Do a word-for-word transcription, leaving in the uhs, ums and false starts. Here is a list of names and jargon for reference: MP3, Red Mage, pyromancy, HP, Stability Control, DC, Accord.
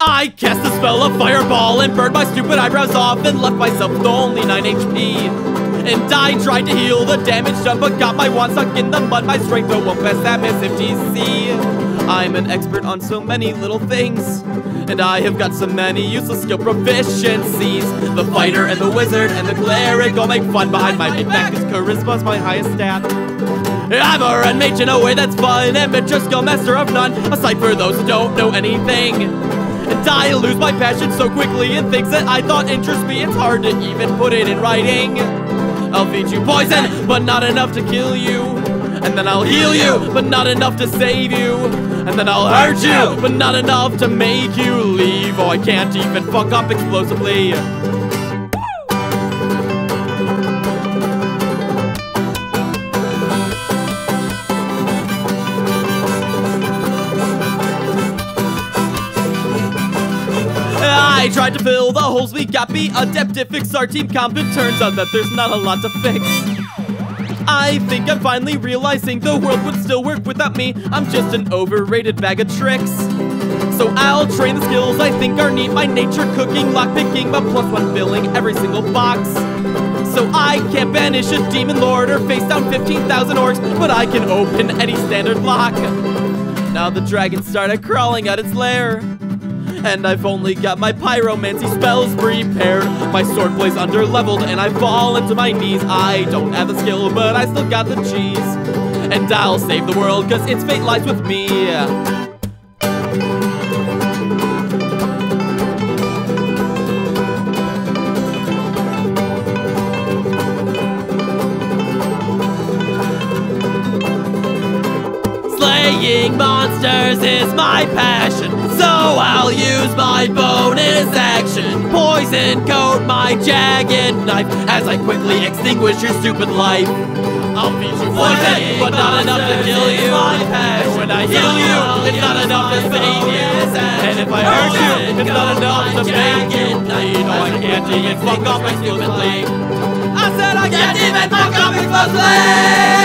I cast a spell of fireball and burned my stupid eyebrows off and left myself with only nine H P. And I tried to heal the damage done, but got my wand stuck in the mud. My strength though won't pass that massive D C. I'm an expert on so many little things, and I have got so many useless skill proficiencies. The fighter and the wizard and the cleric all make fun behind my back, 'cause charisma's my highest stat. I'm a red mage in a way that's fun, amateur skill master of none, aside for those who don't know anything. And I lose my passion so quickly in things that I thought interest me. It's hard to even put it in writing. I'll feed you poison, but not enough to kill you. And then I'll heal you, but not enough to save you. And then I'll hurt you, but not enough to make you leave. Oh, I can't even fuck up explosively. I tried to fill the holes we got, be adept to fix our team comp, and turns out that there's not a lot to fix. I think I'm finally realizing the world would still work without me. I'm just an overrated bag of tricks. So I'll train the skills I think are neat, my nature cooking, lockpicking, but plus one filling every single box. So I can't banish a demon lord or face down fifteen thousand orcs, but I can open any standard lock. Now the dragon started crawling out its lair, and I've only got my pyromancy spells prepared. My sword plays underleveled and I fall into my knees. I don't have the skill, but I still got the cheese. And I'll save the world, 'cause its fate lies with me. Slaying monsters is my passion, so I'll use my bonus action. Poison coat my jagged knife as I quickly extinguish your stupid life. I'll feed you poison, but not enough to kill you. And when I heal you, it's not enough to save you. And if I hurt you, it's not enough to make you bleed. Oh, I can't even fuck off my stupid league. I said I can't even fuck off my stupid league.